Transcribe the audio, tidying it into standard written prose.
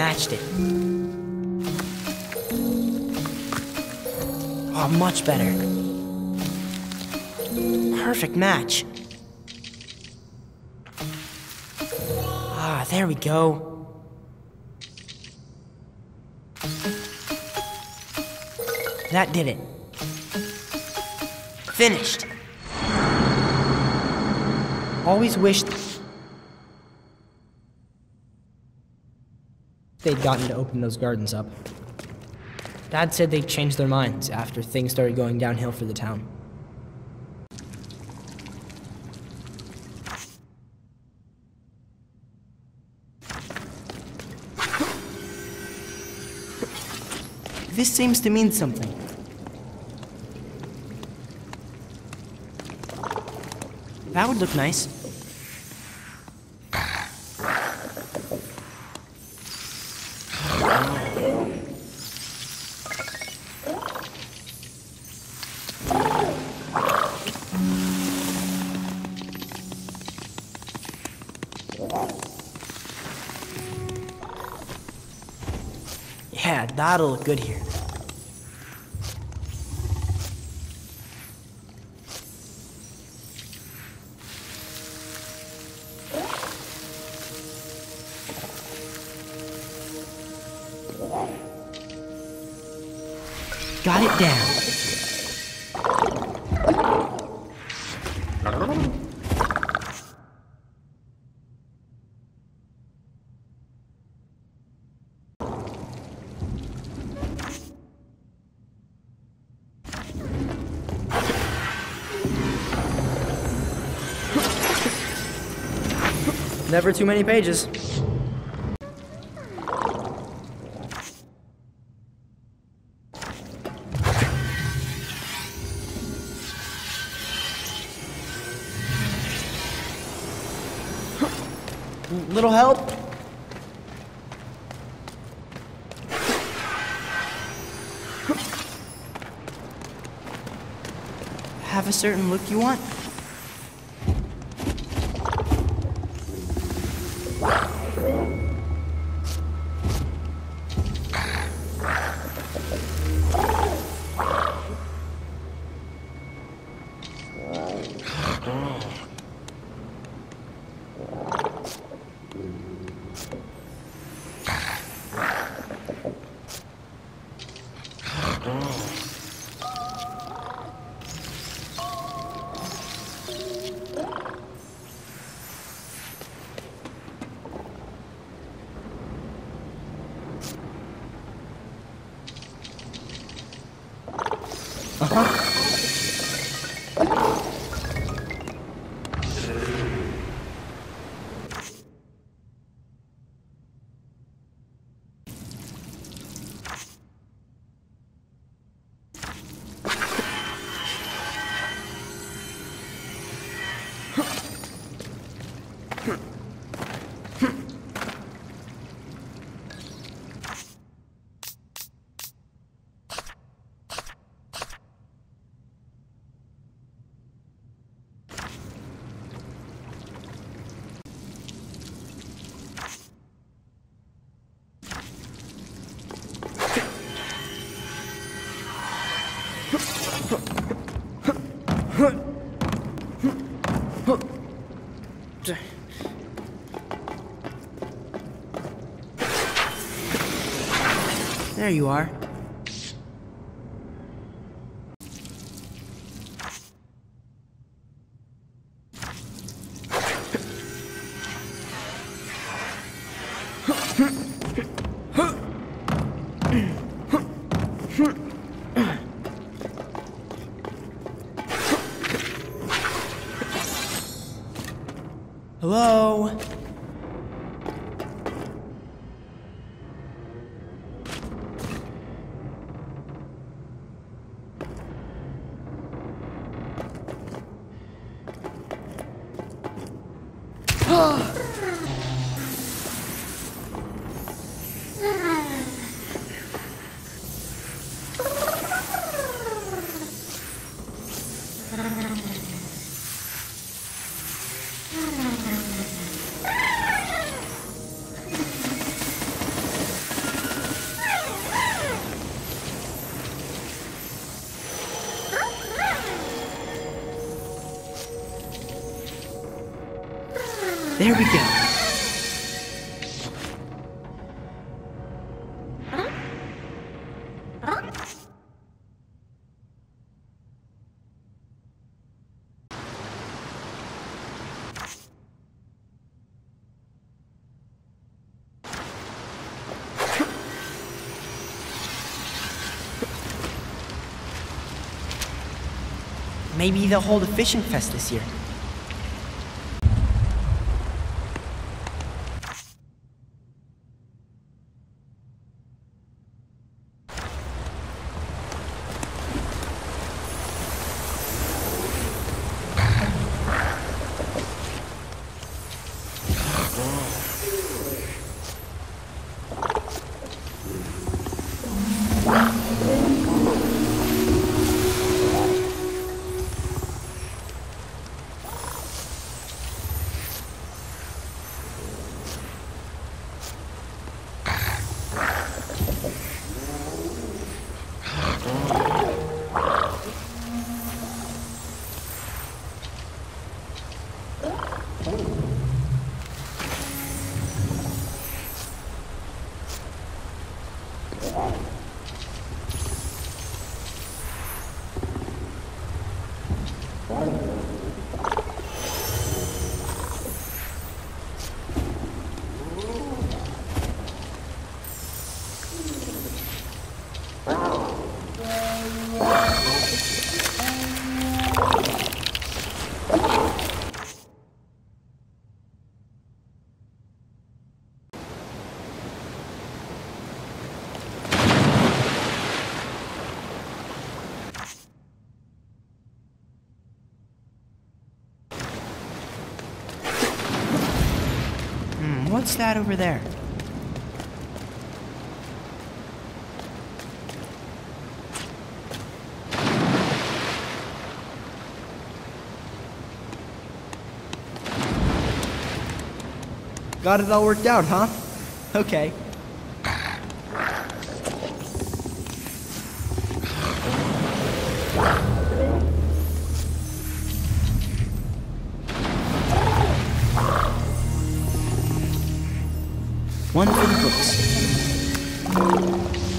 snatched it. Oh, much better. Perfect match. Ah, there we go. That did it. Finished. Always wished they'd gotten to open those gardens up. Dad said they'd changed their minds after things started going downhill for the town. This seems to mean something. That would look nice. Yeah, that'll look good here. Got it down. Never too many pages. Little help? Have a certain look you want. There you are. Hello? There we go. Maybe they'll hold a fishing fest this year. What's that over there? Got it all worked out, huh? Okay. One for the books.